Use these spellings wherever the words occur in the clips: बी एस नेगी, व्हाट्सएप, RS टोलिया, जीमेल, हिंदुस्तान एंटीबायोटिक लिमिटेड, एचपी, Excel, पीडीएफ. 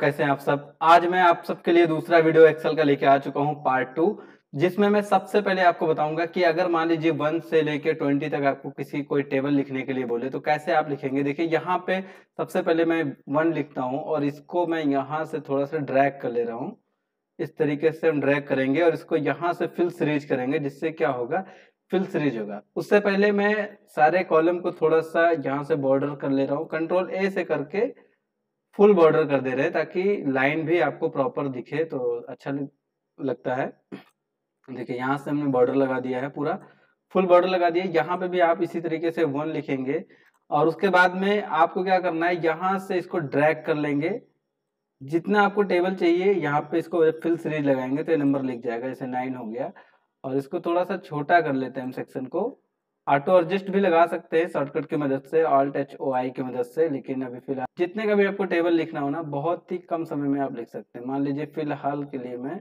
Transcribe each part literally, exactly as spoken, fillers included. कैसे हैं आप सब। आज मैं आप सबके लिए दूसरा वीडियो एक्सेल का लेके आ चुका हूं पार्ट टू, जिसमें मैं सबसे पहले आपको बताऊंगा कि अगर मान लीजिए वन से लेके ट्वेंटी तक आपको किसी कोई टेबल लिखने के लिए बोले तो कैसे आप लिखेंगे। देखिए यहाँ पे सबसे पहले मैं वन लिखता हूँ और इसको मैं यहाँ से थोड़ा सा ड्रैग कर ले रहा हूँ। इस तरीके से हम ड्रैग करेंगे और इसको यहाँ से फिल सीरीज करेंगे, जिससे क्या होगा, फिल सीरीज होगा। उससे पहले मैं सारे कॉलम को थोड़ा सा यहाँ से बॉर्डर कर ले रहा हूँ, कंट्रोल ए से करके फुल बॉर्डर कर दे रहे हैं ताकि लाइन भी आपको प्रॉपर दिखे तो अच्छा लगता है। देखिए यहाँ से हमने बॉर्डर लगा दिया है, पूरा फुल बॉर्डर लगा दिया। यहाँ पे भी आप इसी तरीके से वन लिखेंगे और उसके बाद में आपको क्या करना है, यहाँ से इसको ड्रैग कर लेंगे। जितना आपको टेबल चाहिए यहाँ पे इसको फिल सीरीज लगाएंगे तो ये नंबर लिख जाएगा, जैसे नाइन हो गया। और इसको थोड़ा सा छोटा कर लेते हैं हम सेक्शन को। ऑटो एडजस्ट भी लगा सकते हैं शॉर्टकट की मदद से, ऑल्ट एच ओ आई की मदद से, लेकिन अभी फिलहाल जितने का भी आपको टेबल लिखना हो ना, बहुत ही कम समय में आप लिख सकते हैं। मान लीजिए फिलहाल के लिए मैं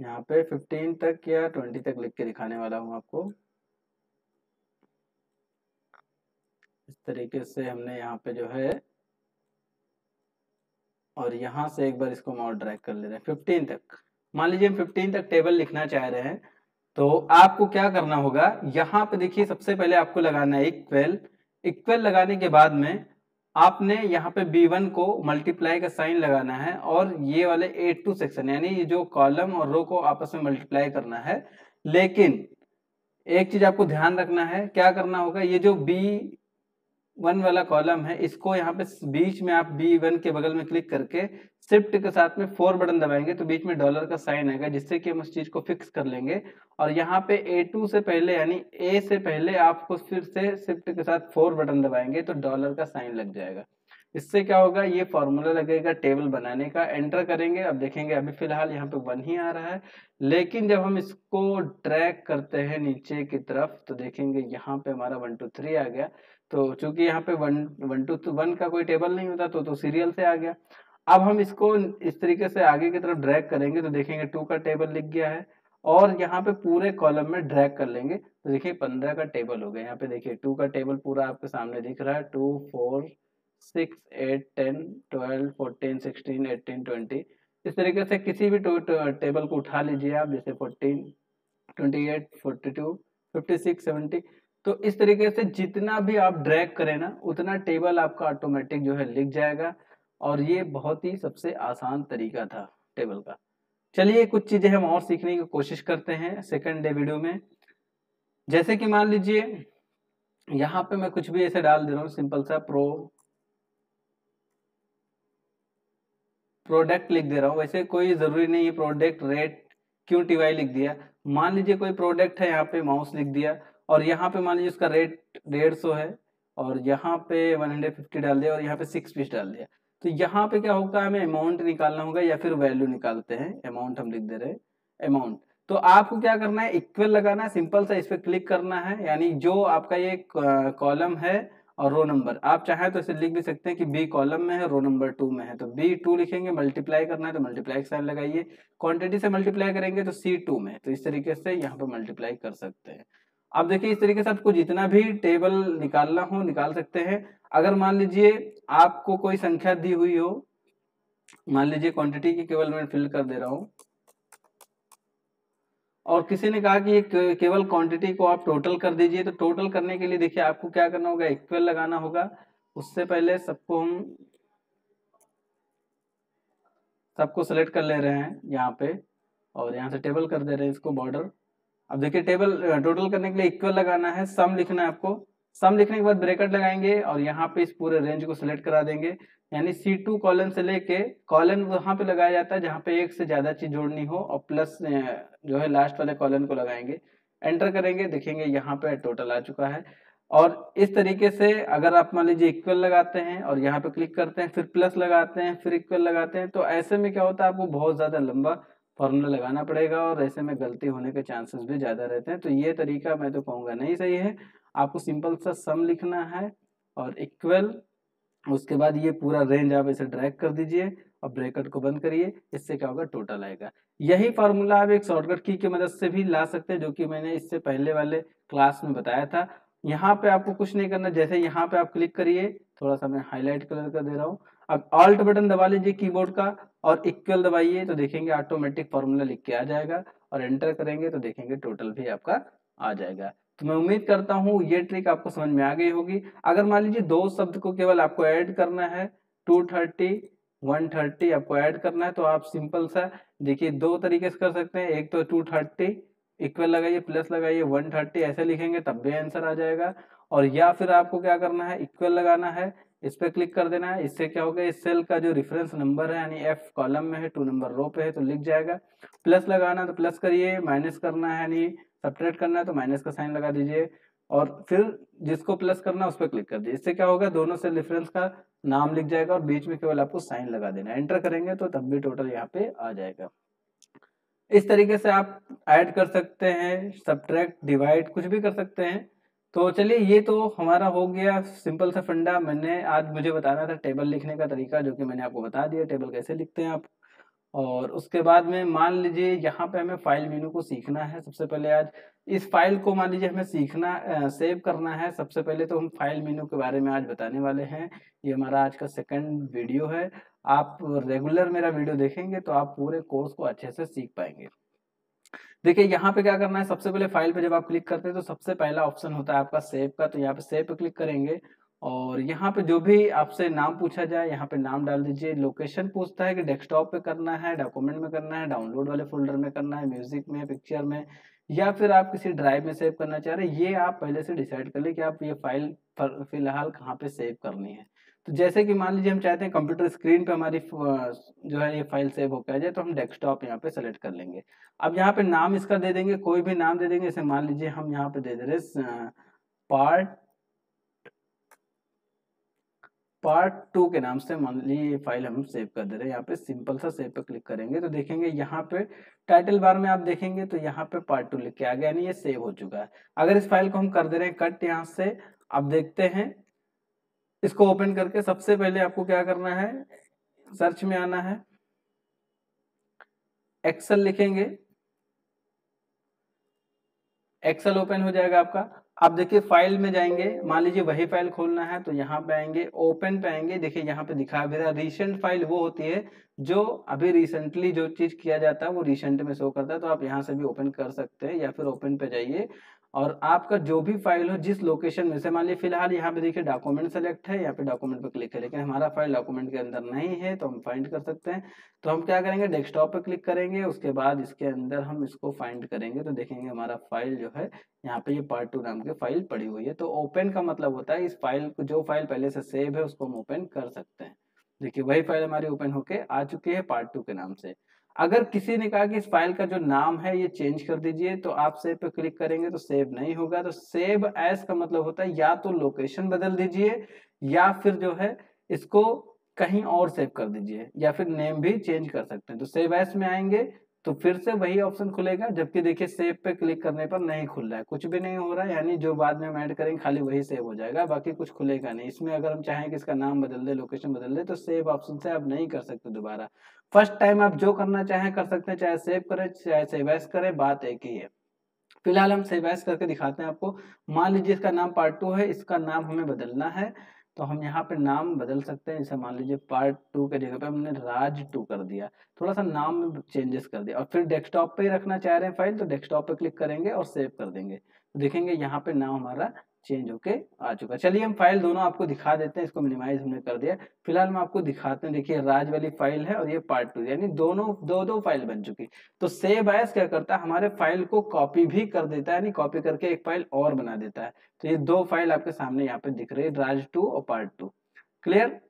यहाँ पे फिफ्टीन तक या ट्वेंटी तक लिख के दिखाने वाला हूँ आपको। इस तरीके से हमने यहाँ पे जो है, और यहाँ से एक बार इसको माउस ड्रैग कर ले रहे हैं फिफ्टीन तक। मान लीजिए हम फिफ्टीन तक टेबल लिखना चाह रहे हैं तो आपको क्या करना होगा, यहाँ पे देखिए सबसे पहले आपको लगाना है इक्वल। इक्वल लगाने के बाद में आपने यहाँ पे बी वन को मल्टीप्लाई का साइन लगाना है और ये वाले ए टू सेक्शन यानी ये जो कॉलम और रो को आपस में मल्टीप्लाई करना है। लेकिन एक चीज आपको ध्यान रखना है, क्या करना होगा, ये जो बी वन वाला कॉलम है इसको यहाँ पे बीच में आप बी वन के बगल में क्लिक करके शिफ्ट के साथ में फोर बटन दबाएंगे तो बीच में डॉलर का साइन आएगा, जिससे कि हम उस चीज को फिक्स कर लेंगे। और यहाँ पे ए टू से पहले यानी ए से पहले आपको फिर से शिफ्ट के साथ फोर बटन दबाएंगे तो डॉलर का साइन लग जाएगा। इससे क्या होगा, ये फॉर्मूला लगेगा टेबल बनाने का। एंटर करेंगे, अब देखेंगे अभी फिलहाल यहाँ पे वन ही आ रहा है, लेकिन जब हम इसको ड्रैग करते हैं नीचे की तरफ तो देखेंगे यहाँ पे हमारा वन टू थ्री आ गया। तो चूंकि यहाँ पे वन वन टू वन का कोई टेबल नहीं होता तो, तो सीरियल से आ गया। अब हम इसको इस तरीके से आगे की तरफ ड्रैग करेंगे तो देखेंगे टू का टेबल लिख गया है और यहाँ पे पूरे कॉलम में ड्रैग कर लेंगे तो देखिए पंद्रह का टेबल हो गया। यहाँ पे देखिए टू का टेबल पूरा आपके सामने दिख रहा है, two four six eight ten twelve fourteen sixteen eighteen twenty. इस तरीके से किसी भी टेबल को उठा लीजिए आप, जैसे fourteen twenty eight forty two fifty six seventy. तो इस तरीके से जितना भी आप ड्रैग करें ना उतना टेबल आपका ऑटोमेटिक जो है लिख जाएगा। और ये बहुत ही सबसे आसान तरीका था टेबल का। चलिए कुछ चीजें हम और सीखने की कोशिश करते हैं सेकंड डे वीडियो में। जैसे कि मान लीजिए यहाँ पे मैं कुछ भी ऐसे डाल दे रहा हूँ, सिंपल सा प्रो प्रोडक्ट लिख दे रहा हूँ। वैसे कोई जरूरी नहीं है प्रोडक्ट रेट क्यों टी वाई लिख दिया। मान लीजिए कोई प्रोडक्ट है, यहाँ पे माउस लिख दिया और यहाँ पे मान लीजिए उसका रेट डेढ़ सौ है और यहाँ पे वन हंड्रेड फिफ्टी डाल दिया और यहाँ पे सिक्स पीस डाल दिया। तो यहाँ पे क्या होगा, हमें अमाउंट निकालना होगा या फिर वैल्यू निकालते हैं। अमाउंट हम लिख दे रहे हैं, अमाउंट। तो आपको क्या करना है, इक्वल लगाना है, सिंपल सा इस पर क्लिक करना है। यानी जो आपका ये कॉलम है और रो नंबर, आप चाहे तो इसे लिख भी सकते हैं कि बी कॉलम में है, रो नंबर टू में है तो बी टू लिखेंगे। मल्टीप्लाई करना है तो मल्टीप्लाई का साइन लगाइए, क्वान्टिटी से मल्टीप्लाई करेंगे तो सी टू में। तो इस तरीके से यहाँ पे मल्टीप्लाई कर सकते हैं। अब देखिए इस तरीके से आपको जितना भी टेबल निकालना हो निकाल सकते हैं। अगर मान लीजिए आपको कोई संख्या दी हुई हो, मान लीजिए क्वांटिटी की केवल मैं फिल कर दे रहा हूं, और किसी ने कहा कि केवल क्वांटिटी को आप टोटल कर दीजिए, तो टोटल करने के लिए देखिए आपको क्या करना होगा, इक्वल लगाना होगा। उससे पहले सबको हम सबको सेलेक्ट कर ले रहे हैं यहाँ पे और यहाँ से टेबल कर दे रहे हैं इसको बॉर्डर। अब देखिए टेबल टोटल करने के लिए इक्वल लगाना है, सम लिखना है आपको। सम लिखने के बाद ब्रैकेट लगाएंगे और यहाँ पे इस पूरे रेंज को सिलेक्ट करा देंगे। यानी सी टू कॉलन से लेके, कॉलन वहां पे लगाया जाता है जहाँ पे एक से ज्यादा चीज जोड़नी हो, और प्लस जो है लास्ट वाले कॉलन को लगाएंगे। एंटर करेंगे, देखेंगे यहाँ पे टोटल आ चुका है। और इस तरीके से अगर आप मान लीजिए इक्वल लगाते हैं और यहाँ पे क्लिक करते हैं, फिर प्लस लगाते हैं, फिर इक्वल लगाते हैं, तो ऐसे में क्या होता है, आपको बहुत ज्यादा लंबा फॉर्मूला लगाना पड़ेगा और ऐसे में गलती होने के चांसेस भी ज़्यादा रहते हैं। तो ये तरीका मैं तो कहूँगा नहीं सही है। आपको सिंपल सा सम लिखना है और इक्वल, उसके बाद ये पूरा रेंज आप इसे ड्रैग कर दीजिए और ब्रैकेट को बंद करिए। इससे क्या होगा, टोटल आएगा। यही फार्मूला आप एक शॉर्टकट की की मदद से भी ला सकते हैं, जो कि मैंने इससे पहले वाले क्लास में बताया था। यहाँ पे आपको कुछ नहीं करना, जैसे यहाँ पे आप क्लिक करिए, थोड़ा सा मैं हाईलाइट कलर कर दे रहा हूँ। अब ऑल्ट बटन दबा लीजिए कीबोर्ड का और इक्वल दबाइए तो देखेंगे ऑटोमेटिक फॉर्मूला लिख के आ जाएगा और एंटर करेंगे तो देखेंगे टोटल भी आपका आ जाएगा। तो मैं उम्मीद करता हूँ ये ट्रिक आपको समझ में आ गई होगी। अगर मान लीजिए दो शब्द को केवल आपको ऐड करना है, टू थर्टी वन थर्टी आपको ऐड करना है, तो आप सिंपल सा देखिए दो तरीके से कर सकते हैं। एक तो टू थर्टी इक्वल लगाइए प्लस लगाइए वन थर्टी ऐसे लिखेंगे तब भी आंसर आ जाएगा, और या फिर आपको क्या करना है इक्वल लगाना है, इस पर क्लिक कर देना है। इससे क्या होगा इस सेल का जो रेफरेंस नंबर है यानी एफ कॉलम में है, टू नंबर रो पे है तो लिख जाएगा। प्लस लगाना है तो प्लस करिए, माइनस करना है यानी सब्ट्रैक्ट करना है तो माइनस का साइन लगा दीजिए और फिर जिसको प्लस करना है उस पर क्लिक कर दीजिए। इससे क्या होगा दोनों सेल रेफरेंस का नाम लिख जाएगा और बीच में केवल आपको साइन लगा देना है। एंटर करेंगे तो तब भी टोटल यहाँ पे आ जाएगा। इस तरीके से आप ऐड कर सकते हैं, सब्ट्रैक्ट, डिवाइड कुछ भी कर सकते हैं। तो चलिए ये तो हमारा हो गया सिंपल सा फंडा। मैंने आज मुझे बताना था टेबल लिखने का तरीका जो कि मैंने आपको बता दिया टेबल कैसे लिखते हैं आप। और उसके बाद में मान लीजिए यहाँ पे हमें फाइल मेनू को सीखना है। सबसे पहले आज इस फाइल को मान लीजिए हमें सीखना आ, सेव करना है। सबसे पहले तो हम फाइल मेनू के बारे में आज बताने वाले हैं। ये हमारा आज का सेकेंड वीडियो है। आप रेगुलर मेरा वीडियो देखेंगे तो आप पूरे कोर्स को अच्छे से सीख पाएंगे। देखिए यहाँ पे क्या करना है, सबसे पहले फाइल पे जब आप क्लिक करते हैं तो सबसे पहला ऑप्शन होता है आपका सेव का। तो यहाँ पे सेव पे क्लिक करेंगे और यहाँ पे जो भी आपसे नाम पूछा जाए यहाँ पे नाम डाल दीजिए। लोकेशन पूछता है कि डेस्कटॉप पे करना है, डॉक्यूमेंट में करना है, डाउनलोड वाले फोल्डर में करना है, म्यूजिक में, पिक्चर में, या फिर आप किसी ड्राइव में सेव करना चाह रहे हैं। ये आप पहले से डिसाइड कर लें कि आप ये फाइल फिलहाल कहाँ पे सेव करनी है। तो जैसे कि मान लीजिए हम चाहते हैं कंप्यूटर स्क्रीन पे हमारी जो है ये फाइल सेव होकर आ जाए तो हम डेस्कटॉप यहाँ पे सेलेक्ट कर लेंगे। अब यहाँ पे नाम इसका दे देंगे, कोई भी नाम दे देंगे। जैसे मान लीजिए हम यहाँ पे दे दे रहे पार्ट पार्ट टू के नाम से मान लीजिए ये फाइल हम सेव कर दे रहे हैं। यहाँ पे सिंपल सा सेव पे क्लिक करेंगे तो देखेंगे यहाँ पे टाइटल बार में आप देखेंगे तो यहाँ पे पार्ट टू लिख के आ गया यानी ये सेव हो चुका है। अगर इस फाइल को हम कर दे रहे हैं कट यहाँ से, आप देखते हैं इसको ओपन करके सबसे पहले आपको क्या करना है, सर्च में आना है, एक्सेल लिखेंगे, एक्सेल ओपन हो जाएगा आपका। आप देखिए फाइल में जाएंगे, मान लीजिए वही फाइल खोलना है तो यहाँ पे आएंगे, ओपन पे आएंगे। देखिए यहाँ पे दिखा भी रहा है रिसेंट फाइल वो होती है जो अभी रिसेंटली जो चीज किया जाता है वो रिसेंट में शो करता है। तो आप यहाँ से भी ओपन कर सकते हैं या फिर ओपन पे जाइए और आपका जो भी फाइल हो जिस लोकेशन में से, मान लीजिए फिलहाल यहाँ पे देखिए डॉक्यूमेंट सेलेक्ट है, यहाँ पे डॉक्यूमेंट पे क्लिक है लेकिन हमारा फाइल डॉक्यूमेंट के अंदर नहीं है तो हम फाइंड कर सकते हैं। तो हम क्या करेंगे डेस्कटॉप पे क्लिक करेंगे, उसके बाद इसके अंदर हम इसको फाइंड करेंगे तो देखेंगे हमारा फाइल जो है यहाँ पे ये पार्ट टू नाम की फाइल पड़ी हुई है। तो ओपन का मतलब होता है इस फाइल को, जो फाइल पहले से सेव है उसको हम ओपन कर सकते हैं। देखिए वही फाइल हमारी ओपन होके आ चुकी है पार्ट टू के नाम से। अगर किसी ने कहा कि इस फाइल का जो नाम है ये चेंज कर दीजिए तो आप सेव पे क्लिक करेंगे तो सेव नहीं होगा। तो सेव एज का मतलब होता है या तो लोकेशन बदल दीजिए या फिर जो है इसको कहीं और सेव कर दीजिए या फिर नेम भी चेंज कर सकते हैं। तो सेव एज में आएंगे तो फिर से वही ऑप्शन खुलेगा, जबकि देखिए सेव पे क्लिक करने पर नहीं खुल रहा है, कुछ भी नहीं हो रहा है यानी जो बाद में हम ऐड करेंगे खाली वही सेव हो जाएगा, बाकी कुछ खुलेगा नहीं। इसमें अगर हम चाहें कि इसका नाम बदल दे, लोकेशन बदल दे तो सेव ऑप्शन से आप नहीं कर सकते दोबारा। फर्स्ट टाइम आप जो करना चाहें कर सकते हैं, चाहे सेव करें चाहे सेव एस करें, बात एक ही है। फिलहाल हम सेव एस करके दिखाते हैं आपको। मान लीजिए इसका नाम पार्ट टू है, इसका नाम हमें बदलना है तो हम यहाँ पे नाम बदल सकते हैं। जैसे मान लीजिए पार्ट टू के जगह पे हमने राज टू कर दिया, थोड़ा सा नाम में चेंजेस कर दिया। और फिर डेस्कटॉप पे ही रखना चाह रहे हैं फाइल तो डेस्कटॉप पे क्लिक करेंगे और सेव कर देंगे तो देखेंगे यहाँ पे नाम हमारा चेंज होके आ चुका। चलिए हम फाइल दोनों आपको दिखा देते हैं, इसको मिनिमाइज हमने कर दिया। फिलहाल हम आपको दिखाते हैं, देखिए राज वाली फाइल है और ये पार्ट टू, यानी दोनों दो दो फाइल बन चुकी। तो सेव एज क्या करता है हमारे फाइल को कॉपी भी कर देता है, यानी कॉपी करके एक फाइल और बना देता है। तो ये दो फाइल आपके सामने यहाँ पे दिख रही है, राज टू और पार्ट टू। क्लियर?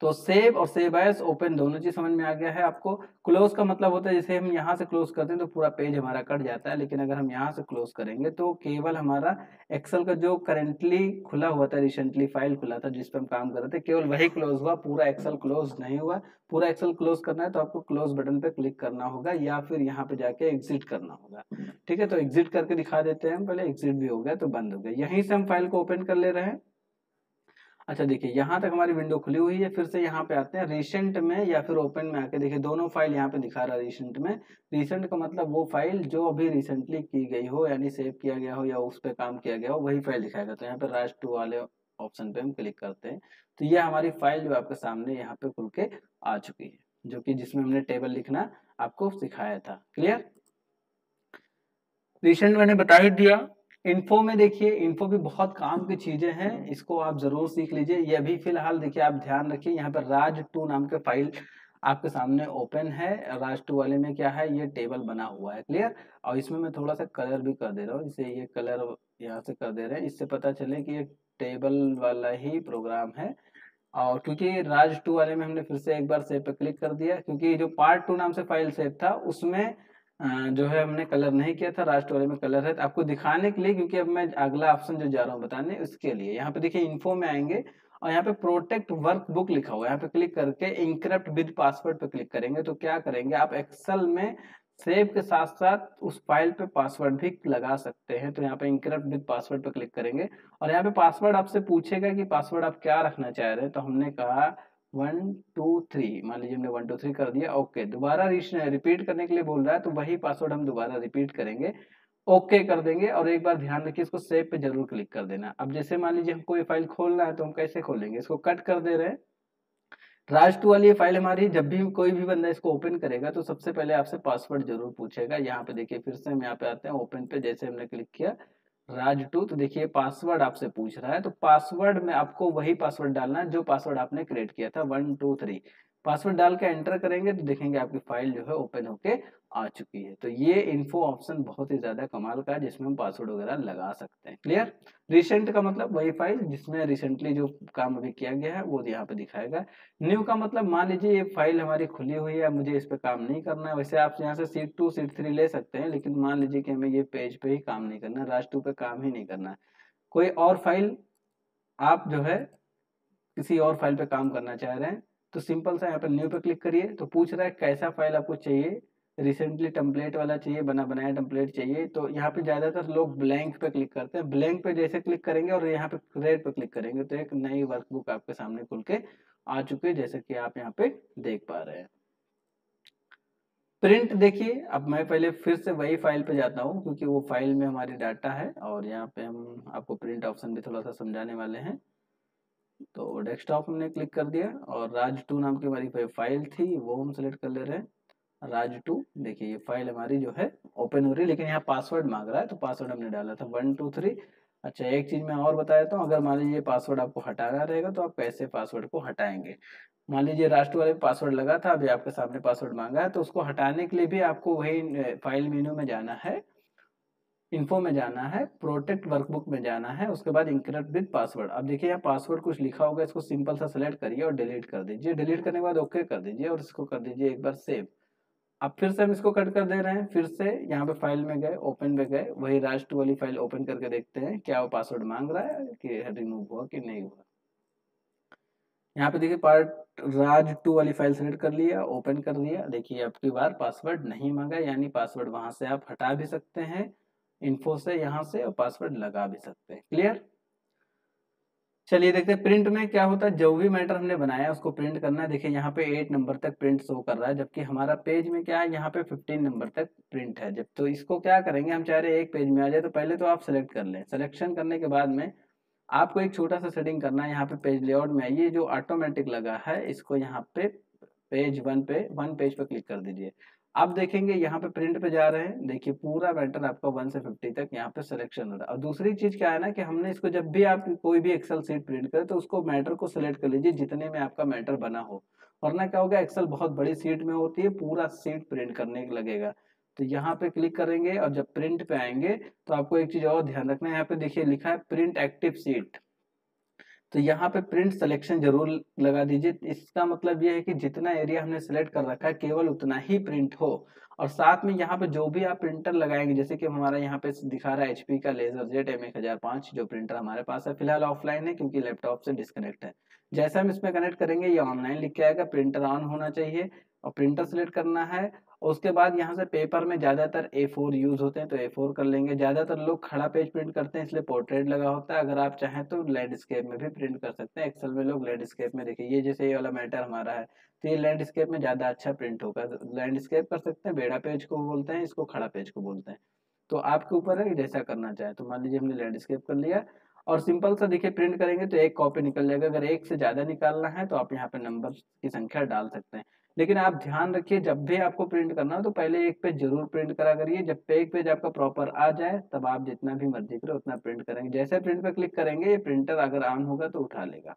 तो सेव और सेव एज, ओपन दोनों चीज समझ में आ गया है आपको। क्लोज का मतलब होता है जैसे हम यहाँ से क्लोज करते हैं तो पूरा पेज हमारा कट जाता है, लेकिन अगर हम यहाँ से क्लोज करेंगे तो केवल हमारा एक्सेल का जो करेंटली खुला हुआ था, रिसेंटली फाइल खुला था जिस पर हम काम कर रहे थे, केवल वही क्लोज हुआ, पूरा एक्सेल क्लोज नहीं हुआ। पूरा एक्सेल क्लोज करना है तो आपको क्लोज बटन पर क्लिक करना होगा या फिर यहाँ पे जाके एग्जिट करना होगा। ठीक है, तो एग्जिट करके दिखा देते हैं हम। पहले एग्जिट भी हो गया तो बंद हो गया। यहीं से हम फाइल को ओपन कर ले रहे हैं। अच्छा देखिए यहाँ तक हमारी विंडो खुली हुई है। फिर से यहाँ पे आते हैं रिसेंट में या फिर ओपन में आके देखिए दोनों फाइल यहाँ पे दिखा रहा है। रिसेंट में, रिसेंट का मतलब वो फाइल जो अभी रिसेंटली की गई हो, यानी सेव किया गया हो या उस पर काम किया गया हो, वही फाइल दिखाएगा। तो यहाँ पे राज टू वाले ऑप्शन पे हम क्लिक करते हैं तो ये हमारी फाइल जो आपके सामने यहाँ पे खुल के आ चुकी है, जो कि जिसमें हमने टेबल लिखना आपको सिखाया था। क्लियर, रिसेंट मैंने बता ही दिया। इन्फो में देखिए, इन्फो भी बहुत काम की चीजें हैं, इसको आप जरूर सीख लीजिए। ये भी फिलहाल देखिए आप ध्यान रखिए, यहाँ पर राज टू नाम के फाइल आपके सामने ओपन है। राज टू वाले में क्या है, ये टेबल बना हुआ है। क्लियर, और इसमें मैं थोड़ा सा कलर भी कर दे रहा हूँ, इसे ये कलर यहाँ से कर दे रहे हैं, इससे पता चले कि ये टेबल वाला ही प्रोग्राम है। और क्योंकि राज टू वाले में हमने फिर से एक बार सेव पे क्लिक कर दिया, क्योंकि जो पार्ट टू नाम से फाइल सेव था उसमें जो है हमने कलर नहीं किया था, राज टू वाले में कलर है। तो आपको दिखाने के लिए, क्योंकि अब मैं अगला ऑप्शन जो जा रहा हूँ बताने, उसके लिए यहाँ पे देखिए इन्फो में आएंगे और यहाँ पे प्रोटेक्ट वर्क बुक लिखा हुआ है, यहाँ पे क्लिक करके इंक्रिप्ट विद पासवर्ड पे क्लिक करेंगे तो क्या करेंगे, आप एक्सेल में सेव के साथ साथ उस फाइल पे पासवर्ड भी लगा सकते हैं। तो यहाँ पे इंक्रिप्ट विद पासवर्ड पे क्लिक करेंगे और यहाँ पे पासवर्ड आपसे पूछेगा कि पासवर्ड आप क्या रखना चाह रहे हैं। तो हमने कहा वन टू थ्री, मान लीजिए हमने वन टू थ्री कर दिया। ओके, दोबारा रिपीट करने के लिए बोल रहा है तो वही पासवर्ड हम दोबारा रिपीट करेंगे, ओके okay कर देंगे। और एक बार ध्यान रखिए, इसको सेव पे जरूर क्लिक कर देना। अब जैसे मान लीजिए हमको ये फाइल खोलना है तो हम कैसे खोलेंगे, इसको कट कर दे रहे हैं। राज टू वाली ये फाइल हमारी, जब भी कोई भी बंदा इसको ओपन करेगा तो सबसे पहले आपसे पासवर्ड जरूर पूछेगा। यहाँ पे देखिए फिर से हम यहाँ पे आते हैं ओपन पे, जैसे हमने क्लिक किया राज टू तो देखिए पासवर्ड आपसे पूछ रहा है। तो पासवर्ड में आपको वही पासवर्ड डालना है जो पासवर्ड आपने क्रिएट किया था, वन टू थ्री पासवर्ड डाल के एंटर करेंगे तो देखेंगे आपकी फाइल जो है ओपन होके आ चुकी है। तो ये इन्फो ऑप्शन बहुत ही ज्यादा कमाल का है, जिसमें हम पासवर्ड वगैरह लगा सकते हैं। क्लियर, रिसेंट का मतलब वही फाइल जिसमें रिसेंटली जो काम अभी किया गया है वो यहाँ पे दिखाएगा। न्यू का मतलब मान लीजिए ये फाइल हमारी खुली हुई है, मुझे इस पर काम नहीं करना है। वैसे आप यहाँ से सीट टू सीट थ्री ले सकते हैं, लेकिन मान लीजिए कि हमें ये पेज पे ही काम नहीं करना, राज टू पे काम ही नहीं करना है, कोई और फाइल आप जो है किसी और फाइल पे काम करना चाह रहे हैं तो सिंपल सा यहाँ पर न्यू पे क्लिक करिए। तो पूछ रहा है कैसा फाइल आपको चाहिए, रिसेंटली टेम्पलेट वाला चाहिए, बना बनाया टेम्पलेट चाहिए। तो यहाँ पे ज्यादातर लोग ब्लैंक पे क्लिक करते हैं, ब्लैंक पे जैसे क्लिक करेंगे और यहाँ पे क्रिएट पे क्लिक करेंगे तो एक नई वर्कबुक आपके सामने खुल के आ चुकी है, जैसे कि आप यहाँ पे देख पा रहे हैं। प्रिंट देखिए, अब मैं पहले फिर से वही फाइल पे जाता हूँ क्योंकि वो फाइल में हमारी डाटा है और यहाँ पे हम आपको प्रिंट ऑप्शन भी थोड़ा सा समझाने वाले हैं। तो डेस्कटॉप हमने क्लिक कर दिया और राज टू नाम की हमारी फाइल थी वो हम सेलेक्ट कर ले रहे हैं, राज टू। देखिए ये फाइल हमारी जो है ओपन हो रही है, लेकिन यहाँ पासवर्ड मांग रहा है तो पासवर्ड हमने डाला था वन टू थ्री। अच्छा, एक चीज मैं और बता देता हूँ, अगर मान लीजिए पासवर्ड आपको हटाना रहेगा तो आप कैसे पासवर्ड को हटाएंगे। मान लीजिए राज टू वाले पासवर्ड लगा था, अभी आपके सामने पासवर्ड मांगा है, तो उसको हटाने के लिए भी आपको वही फाइल मेन्यू में जाना है, इन्फो में जाना है, प्रोटेक्ट वर्कबुक में जाना है, उसके बाद इंक्रिप्ट विद पासवर्ड। अब देखिए यहाँ पासवर्ड कुछ लिखा होगा, इसको सिंपल सा सेलेक्ट करिए और डिलीट कर दीजिए। डिलीट करने के बाद ओके कर दीजिए और इसको कर दीजिए एक बार सेव। अब फिर से हम इसको कट कर दे रहे हैं, फिर से यहाँ पे फाइल में गए, ओपन पे गए, वही राज टू वाली फाइल ओपन करके देखते हैं क्या वो पासवर्ड मांग रहा है कि रिमूव हुआ कि नहीं हुआ। यहाँ पे देखिए पार्ट राज टू वाली फाइल सेलेक्ट कर लिया, ओपन कर दिया, देखिए आपकी बार पासवर्ड नहीं मांगा, यानी पासवर्ड वहां से आप हटा भी सकते हैं इन्फो से, यहाँ से, और पासवर्ड लगा भी सकते हैं। क्लियर, चलिए देखते हैं प्रिंट में क्या होता है। जो भी मैटर हमने बनाया उसको प्रिंट करना है। देखिए यहाँ पे एट नंबर तक प्रिंट शो कर रहा है, जबकि हमारा पेज में क्या है, यहाँ पे फिफ्टीन नंबर तक प्रिंट है। जब तो इसको क्या करेंगे, हम चाह रहे हैं एक पेज में आ जाए, तो पहले तो आप सेलेक्ट कर लें। सिलेक्शन करने के बाद में आपको एक छोटा सा सेटिंग करना है, यहाँ पे पेज लेआउट में आइए, जो ऑटोमेटिक लगा है इसको यहाँ पे पेज वन पे वन पेज पे क्लिक कर दीजिए। आप देखेंगे यहाँ पे प्रिंट पे जा रहे हैं, देखिए पूरा मैटर आपका वन से फिफ्टी तक यहाँ पे सिलेक्शन हो रहा है। और दूसरी चीज क्या है ना कि हमने इसको, जब भी आप कोई भी एक्सेल सीट प्रिंट करें तो उसको मैटर को सिलेक्ट कर लीजिए जितने में आपका मैटर बना हो, वरना क्या होगा, एक्सेल बहुत बड़ी सीट में होती है, पूरा सीट प्रिंट करने लगेगा। तो यहाँ पे क्लिक करेंगे और जब प्रिंट पे आएंगे तो आपको एक चीज और ध्यान रखना है, यहाँ पे देखिए लिखा है प्रिंट एक्टिव सीट, तो यहाँ पे प्रिंट सिलेक्शन जरूर लगा दीजिए। इसका मतलब यह है कि जितना एरिया हमने सेलेक्ट कर रखा है केवल उतना ही प्रिंट हो। और साथ में यहाँ पे जो भी आप प्रिंटर लगाएंगे, जैसे कि हमारा यहाँ पे दिखा रहा है एचपी का लेजर जेट एम एक हजार पांच जो प्रिंटर हमारे पास है, फिलहाल ऑफलाइन है क्योंकि लैपटॉप से डिस्कनेक्ट है। जैसे हम इसमें कनेक्ट करेंगे ये ऑनलाइन लिख के आएगा, प्रिंटर ऑन होना चाहिए और प्रिंटर सेलेक्ट करना है। उसके बाद यहाँ से पेपर में ज्यादातर ए फोर यूज होते हैं तो ए फोर कर लेंगे। ज्यादातर लोग खड़ा पेज प्रिंट करते हैं इसलिए पोर्ट्रेट लगा होता है, अगर आप चाहें तो लैंडस्केप में भी प्रिंट कर सकते हैं। एक्सेल में लोग लैंडस्केप में, देखिए ये जैसे ये वाला मैटर हमारा है तो ये लैंडस्केप में ज्यादा अच्छा प्रिंट होगा, लैंडस्केप कर सकते हैं। बेड़ा पेज को बोलते हैं, इसको खड़ा पेज को बोलते हैं, तो आपके ऊपर है जैसा करना चाहे। तो मान लीजिए हमने लैंडस्केप कर लिया और सिंपल सा देखिए प्रिंट करेंगे तो एक कॉपी निकल जाएगा। अगर एक से ज्यादा निकालना है तो आप यहाँ पे नंबर की संख्या डाल सकते हैं। लेकिन आप ध्यान रखिए जब भी आपको प्रिंट करना हो तो पहले एक पेज जरूर प्रिंट करा करिए। जब पे एक पेज आपका प्रॉपर आ जाए तब आप जितना भी मर्जी करें उतना प्रिंट करेंगे। जैसे प्रिंट पर क्लिक करेंगे ये प्रिंटर अगर ऑन होगा तो उठा लेगा।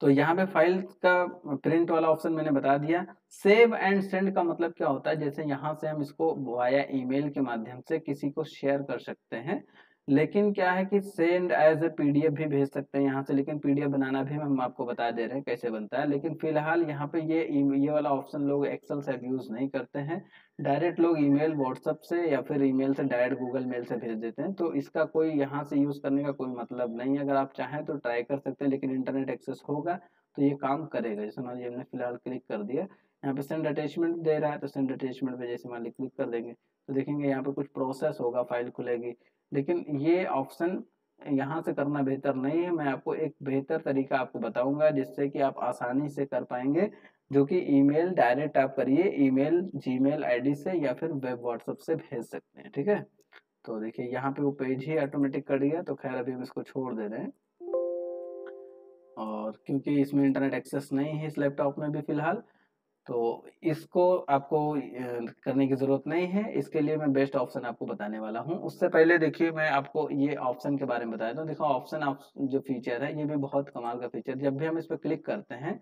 तो यहाँ पे फाइल का प्रिंट वाला ऑप्शन मैंने बता दिया। सेव एंड सेंड का मतलब क्या होता है, जैसे यहाँ से हम इसको वाया ईमेल के माध्यम से किसी को शेयर कर सकते हैं। लेकिन क्या है कि सेंड एज ए पीडीएफ भी भेज सकते हैं यहाँ से। लेकिन पीडीएफ बनाना भी हम आपको बता दे रहे हैं कैसे बनता है। लेकिन फिलहाल यहाँ पे ये ये वाला ऑप्शन लोग एक्सेल से यूज़ नहीं करते हैं। डायरेक्ट लोग ईमेल व्हाट्सएप से या फिर ईमेल से डायरेक्ट गूगल मेल से भेज देते हैं। तो इसका कोई यहाँ से यूज़ करने का कोई मतलब नहीं है। अगर आप चाहें तो ट्राई कर सकते हैं, लेकिन इंटरनेट एक्सेस होगा तो ये काम करेगा। जैसे मान लीजिए हमने फिलहाल क्लिक कर दिया, यहाँ पे सेंड अटैचमेंट दे रहा है तो सेंड अटैचमेंट पे जैसे मान लीजिए क्लिक कर देंगे तो देखेंगे यहाँ पे कुछ प्रोसेस होगा, फाइल खुलेगी। लेकिन ये ऑप्शन यहाँ से करना बेहतर नहीं है। मैं आपको एक बेहतर तरीका आपको बताऊंगा जिससे कि आप आसानी से कर पाएंगे, जो कि ईमेल डायरेक्ट आप करिए ईमेल जीमेल आईडी से या फिर वेब व्हाट्सएप से भेज सकते हैं। ठीक है, तो देखिए यहाँ पे वो पेज ही ऑटोमेटिक कर गया। तो खैर अभी हम इसको छोड़ दे रहे हैं, और क्योंकि इसमें इंटरनेट एक्सेस नहीं है इस लैपटॉप में भी फिलहाल, तो इसको आपको करने की ज़रूरत नहीं है। इसके लिए मैं बेस्ट ऑप्शन आपको बताने वाला हूं। उससे पहले देखिए मैं आपको ये ऑप्शन के बारे में बता देता हूँ। देखो ऑप्शन आप जो फीचर है ये भी बहुत कमाल का फीचर है। जब भी हम इस पर क्लिक करते हैं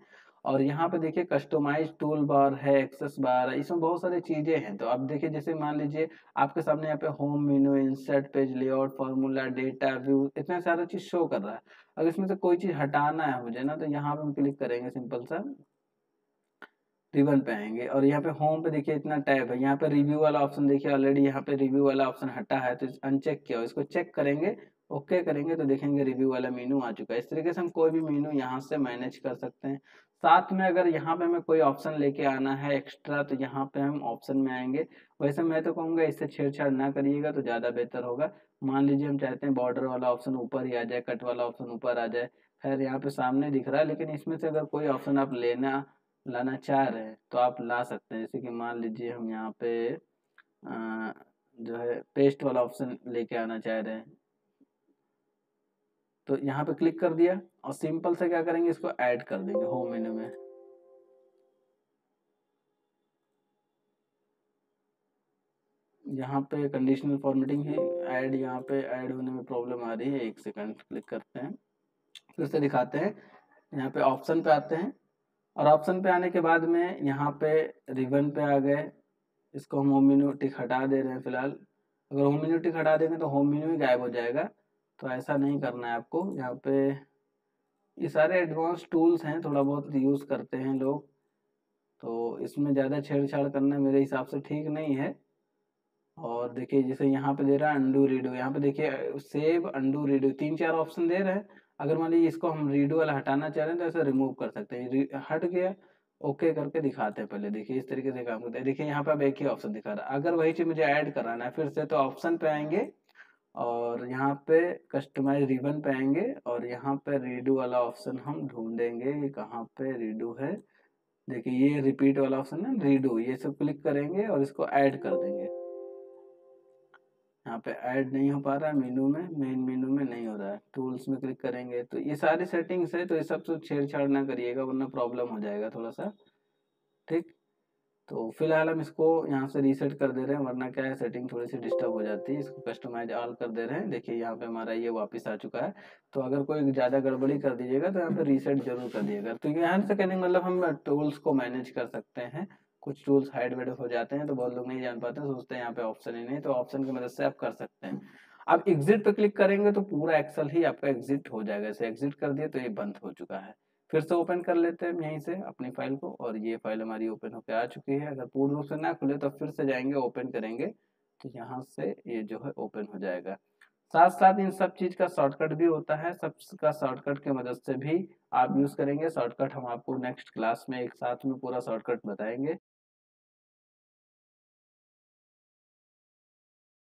और यहाँ पे देखिए कस्टमाइज टूल बार है, एक्सेस बार है, इसमें बहुत सारी चीज़ें हैं। तो आप देखिए जैसे मान लीजिए आपके सामने यहाँ पे home menu, insert page, layout, formula, data, view, इतना सारा चीज़ शो कर रहा है। अगर इसमें से कोई चीज़ हटाना है मुझे ना, तो यहाँ पर हम क्लिक करेंगे सिंपल सा रिबन पे आएंगे और यहाँ पे होम पे देखिए इतना टैब है। यहाँ पे रिव्यू वाला ऑप्शन देखिए ऑलरेडी यहाँ पे रिव्यू वाला ऑप्शन हटा है, तो अनचेक किया हो। इसको चेक करेंगे, ओके करेंगे तो देखेंगे रिव्यू वाला मेनू आ चुका है। इस तरीके से हम कोई भी मेनू यहाँ से मैनेज कर सकते हैं। साथ में अगर यहाँ पे हमें कोई ऑप्शन लेके आना है एक्स्ट्रा तो यहाँ पे हम ऑप्शन में आएंगे। वैसे मैं तो कहूँगा इससे छेड़छाड़ ना करिएगा तो ज़्यादा बेहतर होगा। मान लीजिए हम चाहते हैं बॉर्डर वाला ऑप्शन ऊपर ही आ जाए, कट वाला ऑप्शन ऊपर आ जाए। खैर यहाँ पे सामने दिख रहा है, लेकिन इसमें से अगर कोई ऑप्शन आप लेना लाना चाह रहे हैं तो आप ला सकते हैं। जैसे कि मान लीजिए हम यहाँ पे आ, जो है पेस्ट वाला ऑप्शन लेके आना चाह रहे हैं, तो यहाँ पे क्लिक कर दिया और सिंपल से क्या करेंगे इसको ऐड कर देंगे होम मेनू में। यहाँ पे कंडीशनल फॉर्मेटिंग ही ऐड, यहाँ पे ऐड होने में प्रॉब्लम आ रही है। एक सेकंड क्लिक करते हैं, फिर से दिखाते हैं। यहाँ पे ऑप्शन पे आते हैं और ऑप्शन पे आने के बाद में यहाँ पे रिबन पे आ गए। इसको हम होम मेनू टिक हटा दे रहे हैं फिलहाल। अगर होम मेनू टिक हटा देंगे तो होम मेनू ही गायब हो जाएगा, तो ऐसा नहीं करना है आपको। यहाँ पे ये सारे एडवांस टूल्स हैं, थोड़ा बहुत यूज़ करते हैं लोग, तो इसमें ज़्यादा छेड़छाड़ करना मेरे हिसाब से ठीक नहीं है। और देखिए जैसे यहाँ पे दे रहा है अंडू रीडू, यहाँ पे देखिए सेव अंडू रीडू तीन चार ऑप्शन दे रहे हैं। अगर मान लीजिए इसको हम रीडू वाला हटाना चाह रहे हैं तो ऐसे रिमूव कर सकते हैं। हट गया, ओके करके दिखाते हैं पहले। देखिए इस तरीके से काम करते हैं। देखिए यहाँ पे अब एक ही ऑप्शन दिखा रहा है। अगर वही चीज़ मुझे ऐड कराना है फिर से तो ऑप्शन पे आएंगे और यहाँ पे कस्टमाइज रिबन पे आएंगे और यहाँ पे रीडू वाला ऑप्शन हम ढूंढेंगे कि कहाँ पे रीडू है। देखिए ये रिपीट वाला ऑप्शन है रीडू, ये सब क्लिक करेंगे और इसको ऐड कर देंगे। यहाँ पे ऐड नहीं हो पा रहा है मेनू में, मेन मेनू में नहीं हो रहा है। टूल्स में क्लिक करेंगे तो ये सारी सेटिंग्स है, तो ये सब से छेड़छाड़ ना करिएगा वरना प्रॉब्लम हो जाएगा थोड़ा सा। ठीक, तो फिलहाल हम इसको यहाँ से रीसेट कर दे रहे हैं, वरना क्या है सेटिंग थोड़ी सी डिस्टर्ब हो जाती है। इसको कस्टमाइज ऑल कर दे रहे हैं। देखिए यहाँ पे हमारा ये वापस आ चुका है। तो अगर कोई ज़्यादा गड़बड़ी कर दीजिएगा तो यहाँ पे रीसेट जरूर कर दीजिएगा। तो यहाँ से कहने मतलब हम टूल्स को मैनेज कर सकते हैं। कुछ टूल्स हाइड वेड हो जाते हैं तो बहुत लोग नहीं जान पाते, सोचते हैं यहाँ पे ऑप्शन ही नहीं, तो ऑप्शन की मदद से आप कर सकते हैं। आप एग्जिट पे क्लिक करेंगे तो पूरा एक्सेल ही आपका एग्जिट हो जाएगा। इसे एग्जिट कर दिया तो ये बंद हो चुका है। फिर से ओपन कर लेते हैं यहीं से अपनी फाइल को, और ये फाइल हमारी ओपन होकर आ चुकी है। अगर पूर्ण रूप से ना खुले तो फिर से जाएंगे, ओपन करेंगे तो यहाँ से ये जो है ओपन हो जाएगा। साथ साथ इन सब चीज़ का शॉर्टकट भी होता है, सबका शॉर्टकट के मदद से भी आप यूज़ करेंगे। शॉर्टकट हम आपको नेक्स्ट क्लास में एक साथ में पूरा शॉर्टकट बताएंगे।